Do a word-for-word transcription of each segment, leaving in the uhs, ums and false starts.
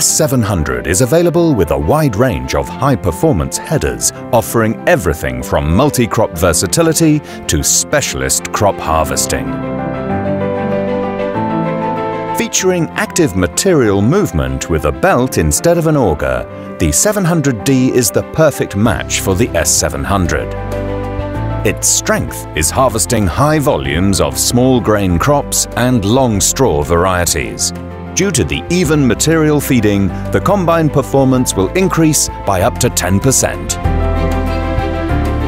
S seven hundred is available with a wide range of high-performance headers, offering everything from multi-crop versatility to specialist crop harvesting. Featuring active material movement with a belt instead of an auger, the seven hundred D is the perfect match for the S seven hundred. Its strength is harvesting high volumes of small grain crops and long straw varieties. Due to the even material feeding, the combine performance will increase by up to ten percent.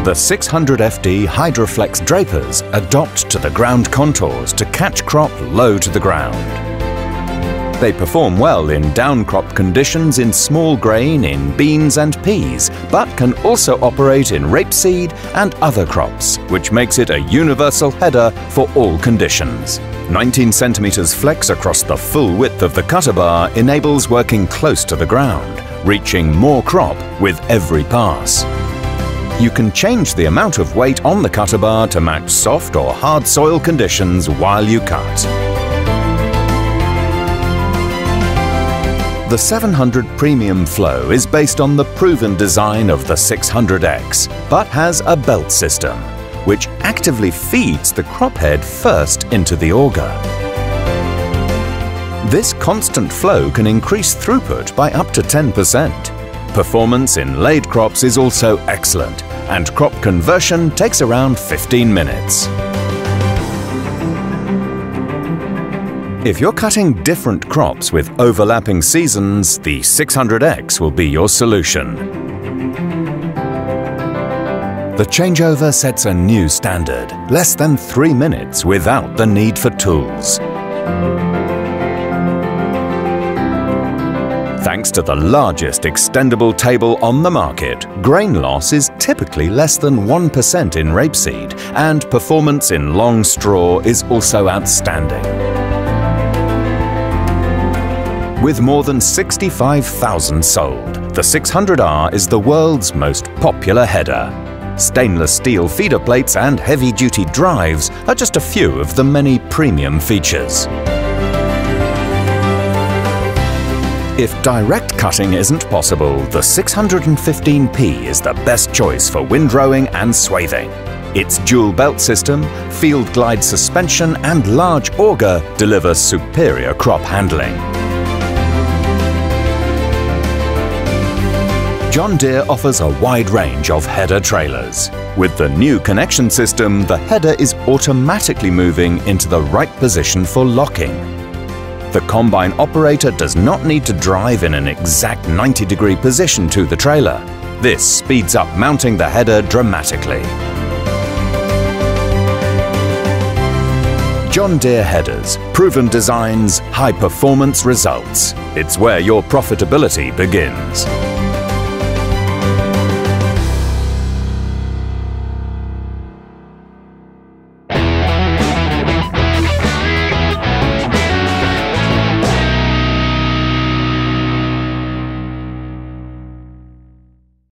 The six hundred F D Hydroflex drapers adapt to the ground contours to catch crop low to the ground. They perform well in downcrop conditions in small grain in beans and peas, but can also operate in rapeseed and other crops, which makes it a universal header for all conditions. nineteen centimeters flex across the full width of the cutter bar enables working close to the ground, reaching more crop with every pass. You can change the amount of weight on the cutter bar to match soft or hard soil conditions while you cut. The seven hundred Premium Flow is based on the proven design of the six hundred X, but has a belt system, which actively feeds the crop head first into the auger. This constant flow can increase throughput by up to ten percent. Performance in laid crops is also excellent, and crop conversion takes around fifteen minutes. If you're cutting different crops with overlapping seasons, the six hundred X will be your solution. The changeover sets a new standard, less than three minutes without the need for tools. Thanks to the largest extendable table on the market, grain loss is typically less than one percent in rapeseed, and performance in long straw is also outstanding. With more than sixty-five thousand sold, the six hundred R is the world's most popular header. Stainless steel feeder plates and heavy-duty drives are just a few of the many premium features. If direct cutting isn't possible, the six fifteen P is the best choice for windrowing and swathing. Its dual belt system, field glide suspension and large auger deliver superior crop handling. John Deere offers a wide range of header trailers. With the new connection system, the header is automatically moving into the right position for locking. The combine operator does not need to drive in an exact ninety degree position to the trailer. This speeds up mounting the header dramatically. John Deere headers, proven designs, high performance results. It's where your profitability begins.